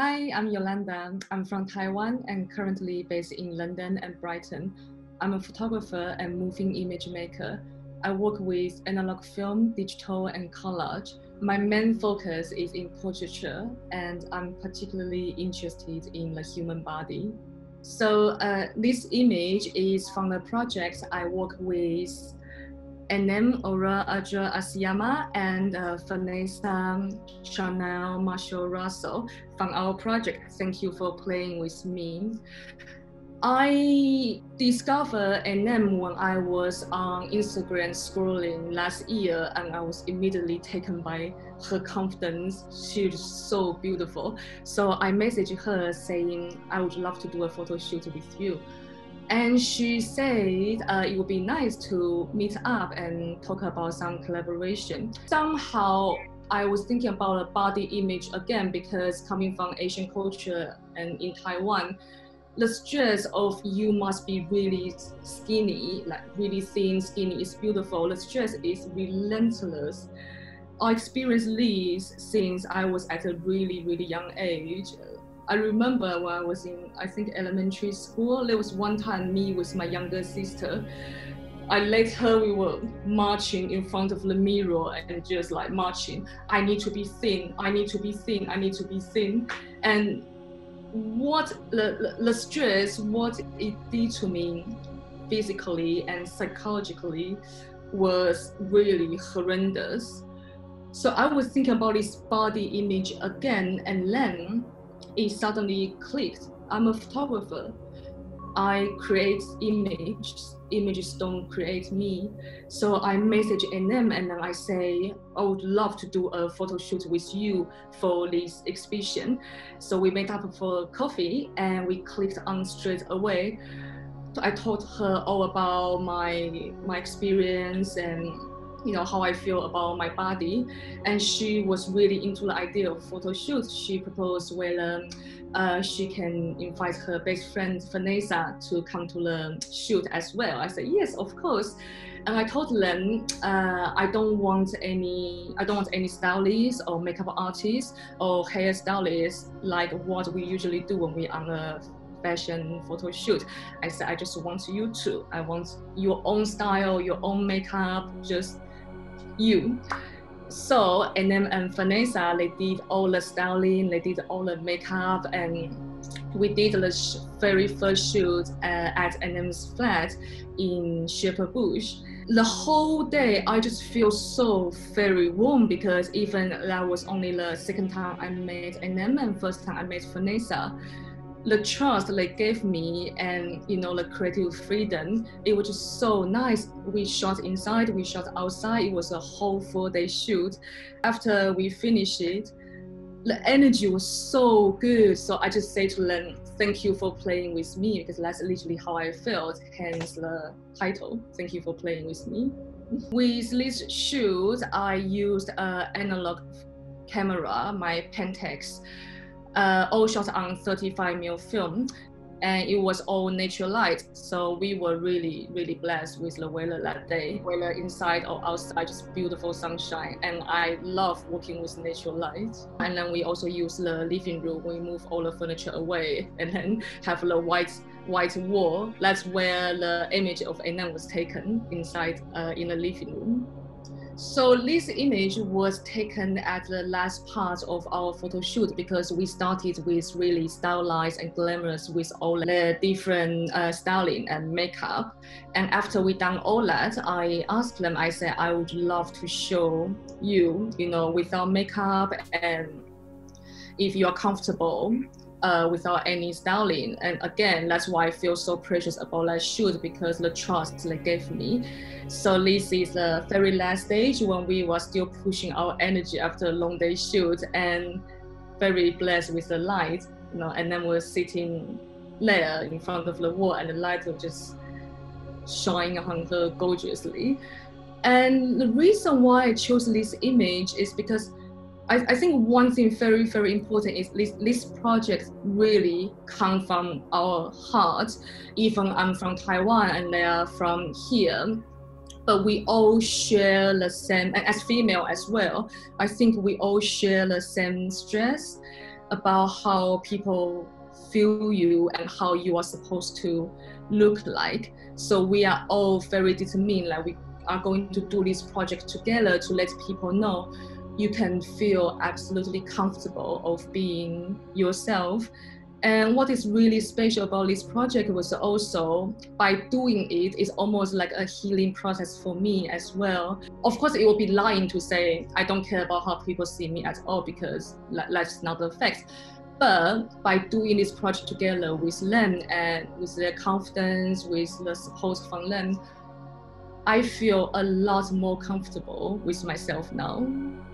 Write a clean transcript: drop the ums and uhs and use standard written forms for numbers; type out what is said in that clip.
Hi, I'm Yolanda. I'm from Taiwan and currently based in London and Brighton. I'm a photographer and moving image maker. I work with analog film, digital, and collage. My main focus is in portraiture, and I'm particularly interested in the human body. So this image is from the project I work with Enam Ora Adra Asiama and Vanessa Chanel Marshall-Russell from our project. Thank you for playing with me. I discovered Enam when I was on Instagram scrolling last year, and I was immediately taken by her confidence. She's so beautiful. So I messaged her saying, I would love to do a photo shoot with you. And she said it would be nice to meet up and talk about some collaboration. Somehow, I was thinking about a body image again, because coming from Asian culture and in Taiwan, the stress of you must be really skinny, like really thin, skinny is beautiful. The stress is relentless. I experienced this since I was at a really, really young age. I remember when I was in, I think, elementary school, there was one time me with my younger sister. I let her, we were marching in front of the mirror and just like marching. I need to be thin, I need to be thin, I need to be thin. And what the stress, what it did to me physically and psychologically was really horrendous. So I was thinking about this body image again, and then it suddenly clicked. I'm a photographer. I create images. Images don't create me. So I message Enam and then I say, I would love to do a photo shoot with you for this exhibition. So we met up for coffee and we clicked on straight away. I told her all about my experience and how I feel about my body, and she was really into the idea of photo shoot. She proposed whether she can invite her best friend Vanessa to come to the shoot as well. I said yes, of course, and I told them I don't want any stylists or makeup artists or hairstylists like what we usually do when we're on a fashion photo shoot. I said I just want you to. I want your own style, your own makeup, just you. So Enam and Vanessa, they did all the styling, they did all the makeup, and we did the very first shoot at Enam's flat in Shepherd Bush. The whole day I just feel so very warm, because even that was only the second time I met Enam and first time I met Vanessa. The trust they gave me and the creative freedom, it was just so nice. We shot inside, we shot outside. It was a whole 4-day shoot. After we finished it, the energy was so good. So I just say to them, thank you for playing with me, because that's literally how I felt, hence the title, Thank You for Playing With Me. With this shoot, I used an analog camera, my Pentax. All shot on 35mm film, and it was all natural light, so we were really, really blessed with the weather that day. Whether inside or outside, just beautiful sunshine, and I love working with natural light. And then we also use the living room. We move all the furniture away and then have the white wall. That's where the image of Enam was taken, inside in the living room. So this image was taken at the last part of our photo shoot, because we started with really stylized and glamorous with all the different styling and makeup. And after we done all that, I asked them, I said, I would love to show you, without makeup, and if you're comfortable without any styling. And again, that's why I feel so precious about that shoot, because the trust they gave me. So this is the very last stage when we were still pushing our energy after a long day shoot, and very blessed with the light, and then we're sitting there in front of the wall, and the light was just shining on her gorgeously. And the reason why I chose this image is because I think one thing very, very important is this project really comes from our heart. Even I'm from Taiwan and they are from here, but we all share the same, and as female as well, I think we all share the same stress, about how people feel you and how you are supposed to look like. So we are all very determined, like we are going to do this project together to let people know you can feel absolutely comfortable of being yourself. And what is really special about this project was also, by doing it, it's almost like a healing process for me as well. Of course, it would be lying to say, I don't care about how people see me at all, because that's not the fact. But by doing this project together with them and with their confidence, with the support from them, I feel a lot more comfortable with myself now.